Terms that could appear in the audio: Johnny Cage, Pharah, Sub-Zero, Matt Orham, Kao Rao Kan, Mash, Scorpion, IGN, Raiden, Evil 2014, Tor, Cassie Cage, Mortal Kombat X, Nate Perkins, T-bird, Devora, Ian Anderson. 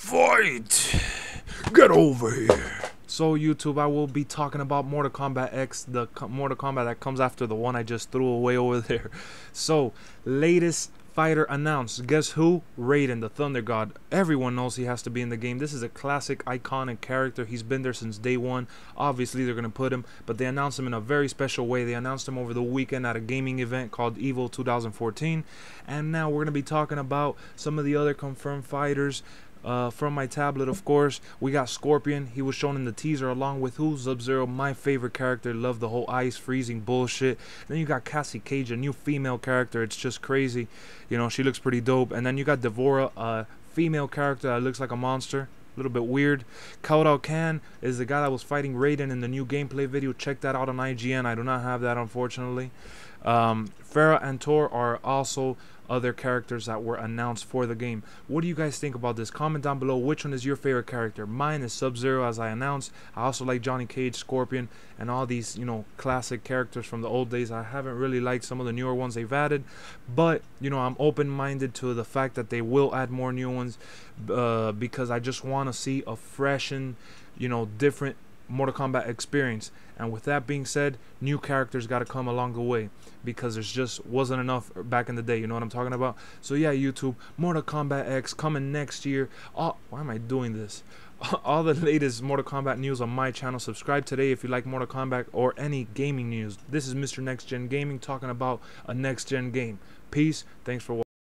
fight! Get over here! So YouTube, I will be talking about Mortal Kombat X, the Mortal Kombat that comes after the one I just threw away over there. So, latest fighter announced. Guess who? Raiden, the Thunder God. Everyone knows he has to be in the game. This is a classic, iconic character. He's been there since day one. Obviously, they're going to put him, but they announced him in a very special way. They announced him over the weekend at a gaming event called Evil 2014. And now we're going to be talking about some of the other confirmed fighters. From my tablet, of course, we got Scorpion. He was shown in the teaser along with who? Sub-Zero, my favorite character. Love the whole ice freezing bullshit. Then you got Cassie Cage, a new female character. It's just crazy. You know, she looks pretty dope. And then you got Devora, a female character that looks like a monster. A little bit weird. Kao Rao Kan is the guy that was fighting Raiden in the new gameplay video. Check that out on IGN. I do not have that, unfortunately. Pharah and Tor are also other characters that were announced for the game. What do you guys think about this? Comment down below which one is your favorite character. Mine is Sub-Zero, as I announced. I also like Johnny Cage, Scorpion, and all these, you know, classic characters from the old days. I haven't really liked some of the newer ones they've added, but you know, I'm open-minded to the fact that they will add more new ones because I just want to see a fresh and, you know, different Mortal Kombat experience. And with that being said, new characters got to come along the way because there's just wasn't enough back in the day. You know what I'm talking about? So yeah, YouTube, Mortal Kombat X coming next year. Oh, why am I doing this? All the latest Mortal Kombat news on my channel. Subscribe today if you like Mortal Kombat or any gaming news. This is Mr. Next Gen Gaming talking about a next gen game. Peace. Thanks for watching.